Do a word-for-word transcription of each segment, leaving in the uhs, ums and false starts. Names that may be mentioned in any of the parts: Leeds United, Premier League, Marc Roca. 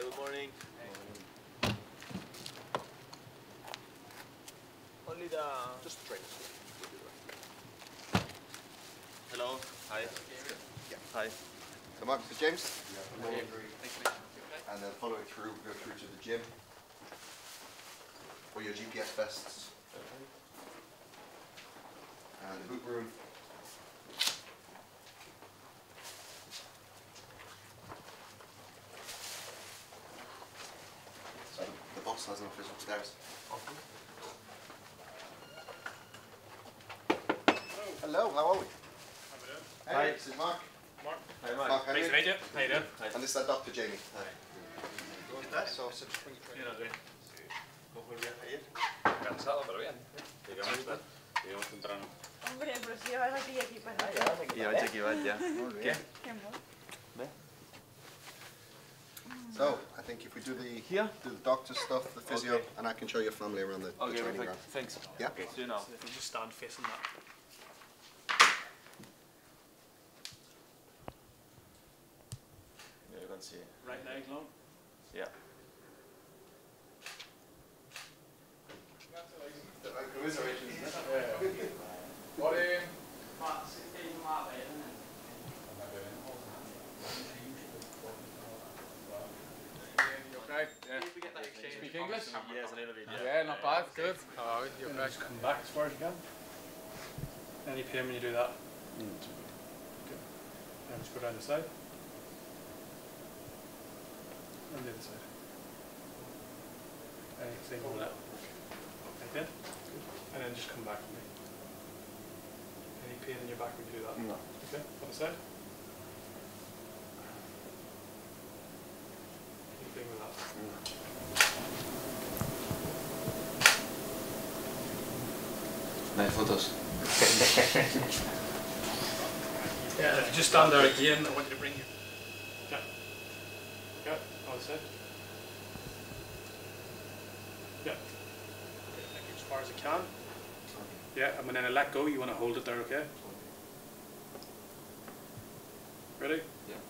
Hi, good morning. Hey. Only the... Just train. Hello. Hi. Yeah. Hi. So Mark, this is James. Yeah. Hello. Thanks, and then follow it through, go through to the gym. Or your G P S vests. Okay. And the boot room. There's an office upstairs. Hello. Hello, how are we? How are you? Hey, hi. This is Mark. Mark. Hi, Mark. Mark, how are you? Nice to meet you. How you doing? Hi. And this is Doctor Jamie. Hi. ¿Qué tal? ¿Cómo fue el viaje ayer? Cansado, pero bien. Llegamos tarde. Llegamos temprano. Hombre, pero si llevas aquí y aquí para allá. Y llevas aquí para allá. ¿Qué? ¿Qué amor? So, I think if we do the here, do the doctor stuff, the physio, okay. And I can show your family around the, okay, the training ground. Thanks. Yeah. Okay. Do now. So if you just stand facing that. Yeah, you can see. Right leg long. Yeah. Congratulations. Congratulations. What in? Speak English? Yes, a little bit. Yeah, yeah, not bad. Good. Oh, you're fresh. Come back as far as you can. Any pain when you do that? Mm. Good. Now just go down the side. And the other side. Anything on that? Like that? Good. And then just come back with me. Any pain in your back when you do that? No. Okay. Other side. Anything with that? No. No photos. Yeah, if you just stand there again, I want you to bring you. Yeah. Yeah, all set. Yeah. Okay, thank you as far as I can. Yeah, and when I let go, you want to hold it there, okay? Ready? Yeah.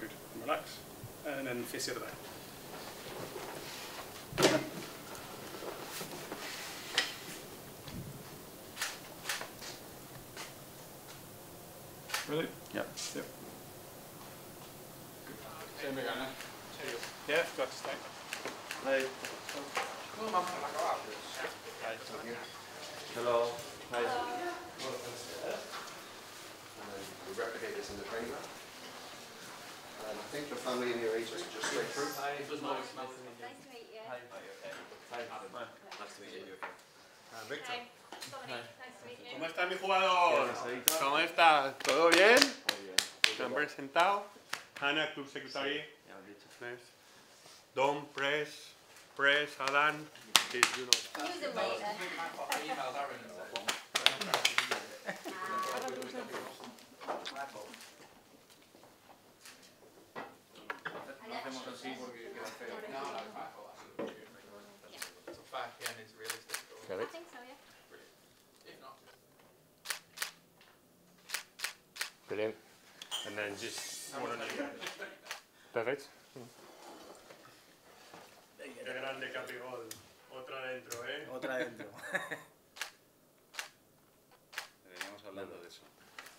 Good. Relax. And then face the other way. Really? Yeah. Yep. Good. Same again, eh? Yeah, got to stay. Hey. Hello. Hi. We replicate this in the training lab. And I think your family and your agents are just straight through. Hi. Nice to meet you. Hi. Hi. Nice to meet you. Hi, Victor. Hi. ¿Cómo está mi jugador? ¿Cómo está? ¿Todo bien? Muy bien. ¿Se han presentado? Hannah, Club Secretary. Don, Press, Press, Adán. Who's the waiter? No hacemos así porque queda feo. No, no, no. It's a fact and it's realistic. I think so, yeah. Brilliant. And then just... Perfect. Qué grande Capigol. Otra adentro, ¿eh? Otra adentro. Veníamos hablando de eso.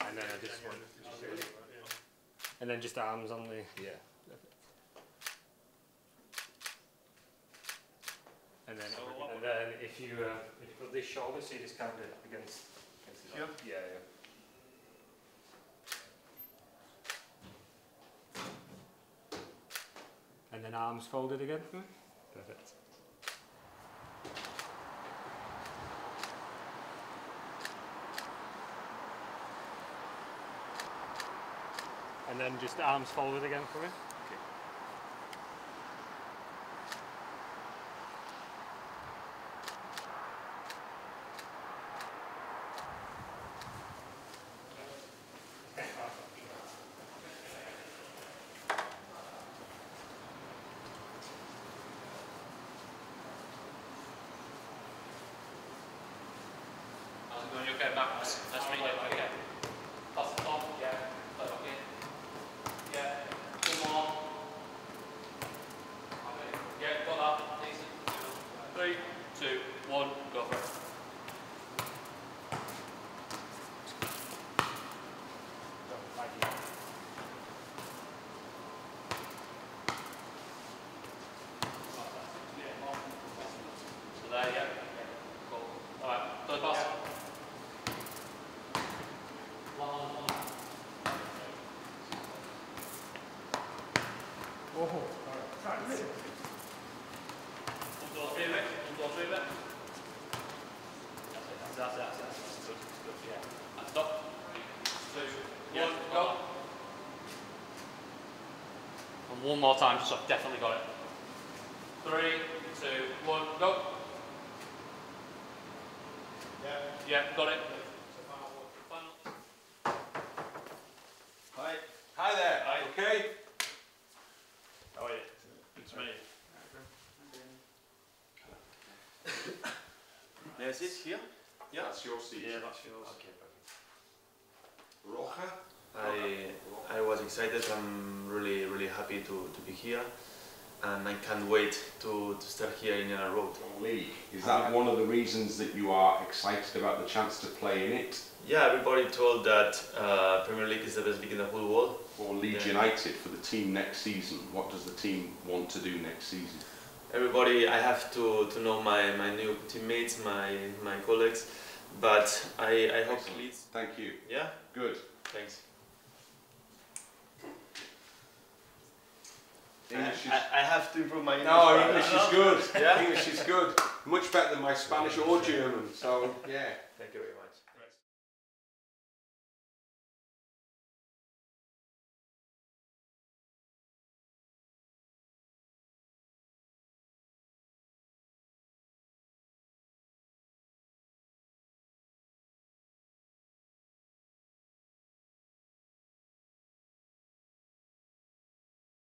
And then I just... And then just arms on the... Yeah. And then, and then if you uh, if you put this shoulder, so you just kind of against... against the shoulder. Yeah, yeah. And then arms folded again. Mm. Perfect. And then just arms folded again for me. Okay. Okay, Max, let's bring it back again. That's the top, yeah, that's okay. Yeah, two more. two, one, go for it. One more time, so I've definitely got it. Three, two, one, go. Yeah, yeah, got it. Final. Hi, hi there. Hi. Okay. How are you? It's me. There's it here. Yeah, that's your seat. Yeah, that's yours. Okay, perfect. Roca. I, I was excited. I'm really, really happy to, to be here, and I can't wait to, to start here in a road. League. Is that one of the reasons that you are excited about the chance to play in it? Yeah, everybody told that uh, Premier League is the best league in the whole world. For Leeds United, for the team next season, what does the team want to do next season? Everybody, I have to, to know my, my new teammates, my, my colleagues, but I, I hope Leeds... Thank you. Yeah? Good. Thanks. English is I, I have to improve my English. No, English is good. Yeah? English is good. Much better than my Spanish or German. So, yeah. Thank you.